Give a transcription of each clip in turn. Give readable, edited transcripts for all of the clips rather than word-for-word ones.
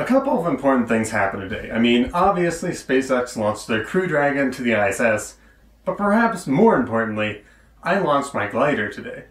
A couple of important things happened today. I mean, obviously SpaceX launched their Crew Dragon to the ISS, but perhaps more importantly, I launched my glider today.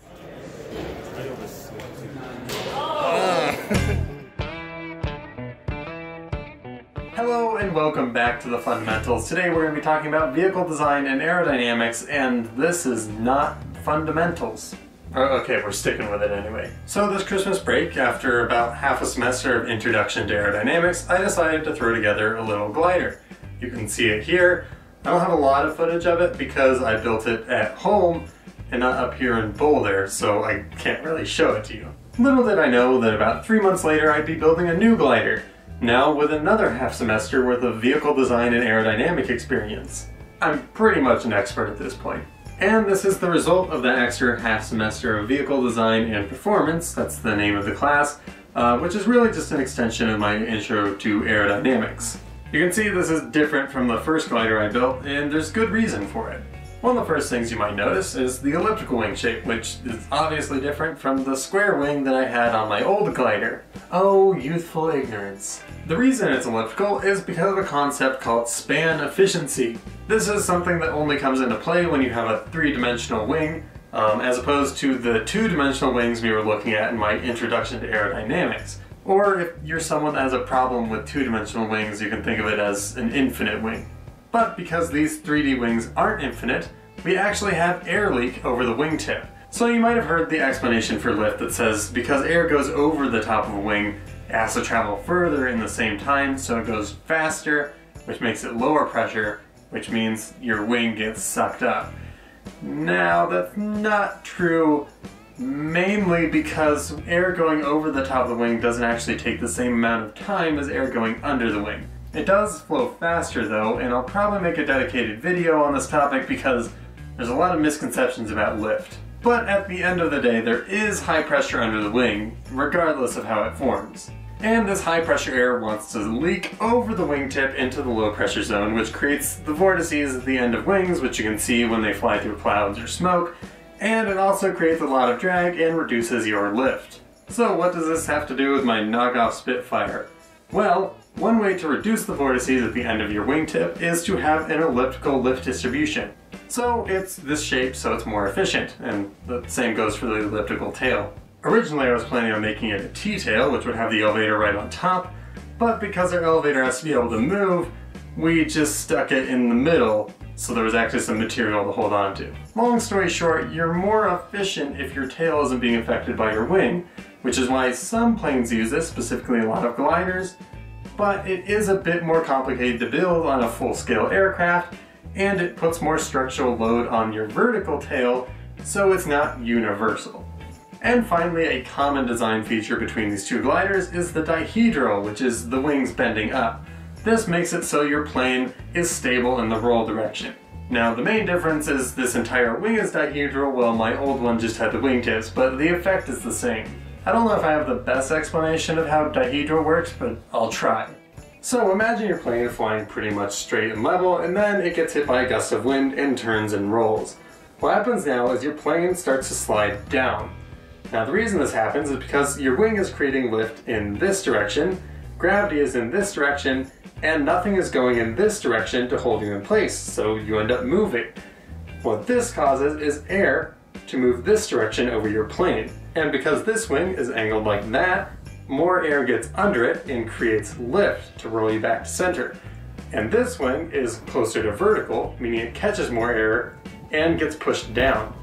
Hello and welcome back to The Fundamentals. Today we're going to be talking about vehicle design and aerodynamics, and this is not fundamentals. Okay, we're sticking with it anyway. So this Christmas break, after about half a semester of introduction to aerodynamics, I decided to throw together a little glider. You can see it here. I don't have a lot of footage of it because I built it at home and not up here in Boulder, so I can't really show it to you. Little did I know that about 3 months later I'd be building a new glider, now with another half semester worth of vehicle design and aerodynamic experience. I'm pretty much an expert at this point. And this is the result of that extra half semester of vehicle design and performance, that's the name of the class, which is really just an extension of my intro to aerodynamics. You can see this is different from the first glider I built, and there's good reason for it. One of the first things you might notice is the elliptical wing shape, which is obviously different from the square wing that I had on my old glider. Oh, youthful ignorance. The reason it's elliptical is because of a concept called span efficiency. This is something that only comes into play when you have a three-dimensional wing, as opposed to the two-dimensional wings we were looking at in my introduction to aerodynamics. Or if you're someone that has a problem with two-dimensional wings, you can think of it as an infinite wing. But because these 3D wings aren't infinite, we actually have air leak over the wingtip. So you might have heard the explanation for lift that says because air goes over the top of a wing, it has to travel further in the same time, so it goes faster, which makes it lower pressure, which means your wing gets sucked up. Now that's not true, mainly because air going over the top of the wing doesn't actually take the same amount of time as air going under the wing. It does flow faster though, and I'll probably make a dedicated video on this topic because there's a lot of misconceptions about lift. But at the end of the day, there is high pressure under the wing, regardless of how it forms. And this high pressure air wants to leak over the wingtip into the low pressure zone, which creates the vortices at the end of wings, which you can see when they fly through clouds or smoke, and it also creates a lot of drag and reduces your lift. So what does this have to do with my knockoff Spitfire? Well, one way to reduce the vortices at the end of your wingtip is to have an elliptical lift distribution. So it's this shape, so it's more efficient, and the same goes for the elliptical tail. Originally I was planning on making it a T-tail, which would have the elevator right on top, but because our elevator has to be able to move, we just stuck it in the middle, so there was actually some material to hold on to. Long story short, you're more efficient if your tail isn't being affected by your wing, which is why some planes use this, specifically a lot of gliders, but it is a bit more complicated to build on a full-scale aircraft, and it puts more structural load on your vertical tail, so it's not universal. And finally, a common design feature between these two gliders is the dihedral, which is the wings bending up. This makes it so your plane is stable in the roll direction. Now the main difference is this entire wing is dihedral, while my old one just had the wingtips, but the effect is the same. I don't know if I have the best explanation of how dihedral works, but I'll try. So imagine your plane flying pretty much straight and level, and then it gets hit by a gust of wind and turns and rolls. What happens now is your plane starts to slide down. Now the reason this happens is because your wing is creating lift in this direction, gravity is in this direction, and nothing is going in this direction to hold you in place, so you end up moving. What this causes is air to move this direction over your plane. And because this wing is angled like that, more air gets under it and creates lift to roll you back to center. And this wing is closer to vertical, meaning it catches more air and gets pushed down.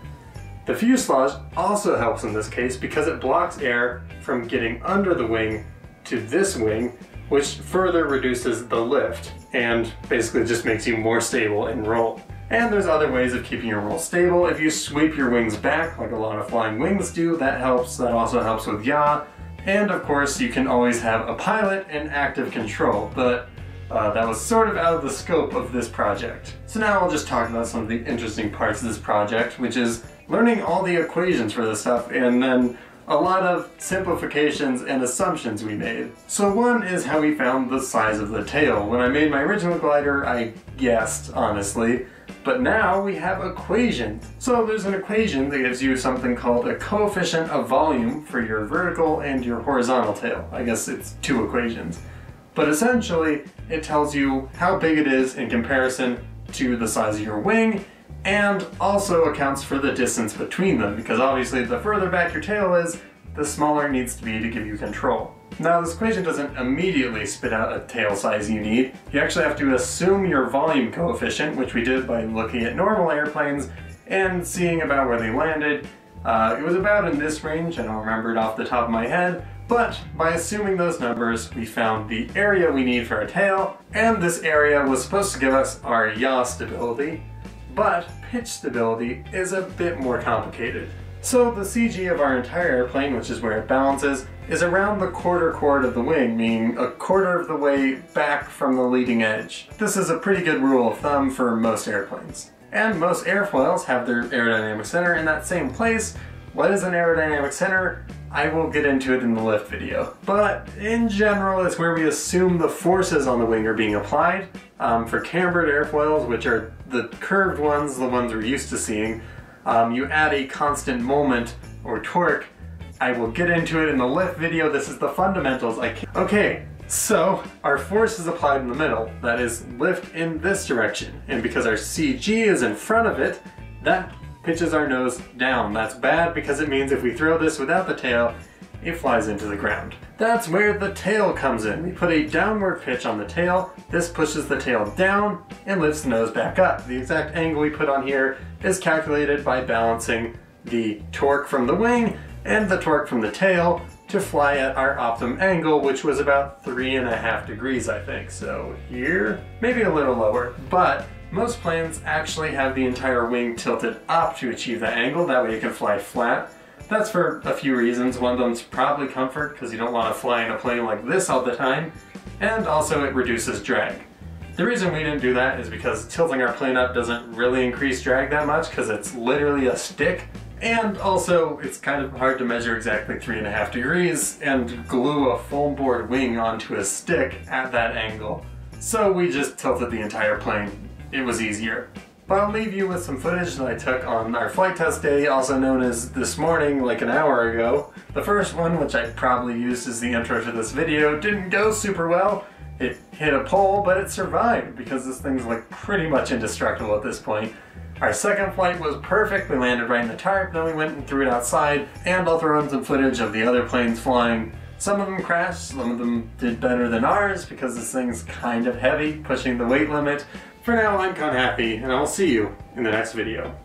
The fuselage also helps in this case because it blocks air from getting under the wing to this wing, which further reduces the lift and basically just makes you more stable in roll. And there's other ways of keeping your roll stable. If you sweep your wings back, like a lot of flying wings do, that helps. That also helps with yaw. And of course, you can always have a pilot and active control, but that was sort of out of the scope of this project. So now I'll just talk about some of the interesting parts of this project, which is learning all the equations for this stuff, and then a lot of simplifications and assumptions we made. So one is how we found the size of the tail. When I made my original glider, I guessed, honestly, but now we have equations. So there's an equation that gives you something called a coefficient of volume for your vertical and your horizontal tail. I guess it's two equations. but essentially it tells you how big it is in comparison to the size of your wing, and also accounts for the distance between them, because obviously the further back your tail is, the smaller it needs to be to give you control. Now, this equation doesn't immediately spit out a tail size you need. You actually have to assume your volume coefficient, which we did by looking at normal airplanes and seeing about where they landed. It was about in this range, I don't remember it off the top of my head, but by assuming those numbers, we found the area we need for a tail, and this area was supposed to give us our yaw stability, but pitch stability is a bit more complicated. So the CG of our entire airplane, which is where it balances, is around the quarter chord of the wing, meaning a quarter of the way back from the leading edge. This is a pretty good rule of thumb for most airplanes. And most airfoils have their aerodynamic center in that same place. What is an aerodynamic center? I will get into it in the lift video. But in general, it's where we assume the forces on the wing are being applied. For cambered airfoils, which are the curved ones, the ones we're used to seeing, you add a constant moment, or torque. I will get into it in the lift video. This is the fundamentals. Okay, so our force is applied in the middle. That is lift in this direction. And because our CG is in front of it, that pitches our nose down. That's bad because it means if we throw this without the tail, it flies into the ground. That's where the tail comes in. We put a downward pitch on the tail. This pushes the tail down and lifts the nose back up. The exact angle we put on here is calculated by balancing the torque from the wing and the torque from the tail to fly at our optimum angle, which was about 3.5 degrees, I think. So here, maybe a little lower, but most planes actually have the entire wing tilted up to achieve that angle. That way it can fly flat. That's for a few reasons. One of them's probably comfort, because you don't want to fly in a plane like this all the time, and also it reduces drag. The reason we didn't do that is because tilting our plane up doesn't really increase drag that much, because it's literally a stick, and also it's kind of hard to measure exactly 3.5 degrees and glue a foam board wing onto a stick at that angle. So we just tilted the entire plane. It was easier. But I'll leave you with some footage that I took on our flight test day, also known as this morning, like an hour ago. The first one, which I probably used as the intro to this video, didn't go super well. It hit a pole, but it survived because this thing's like pretty much indestructible at this point. Our second flight was perfect. We landed right in the tarp, then we went and threw it outside, and I'll throw in some footage of the other planes flying. Some of them crashed, some of them did better than ours because this thing's kind of heavy, pushing the weight limit. For now, I'm Con Happy, and I'll see you in the next video.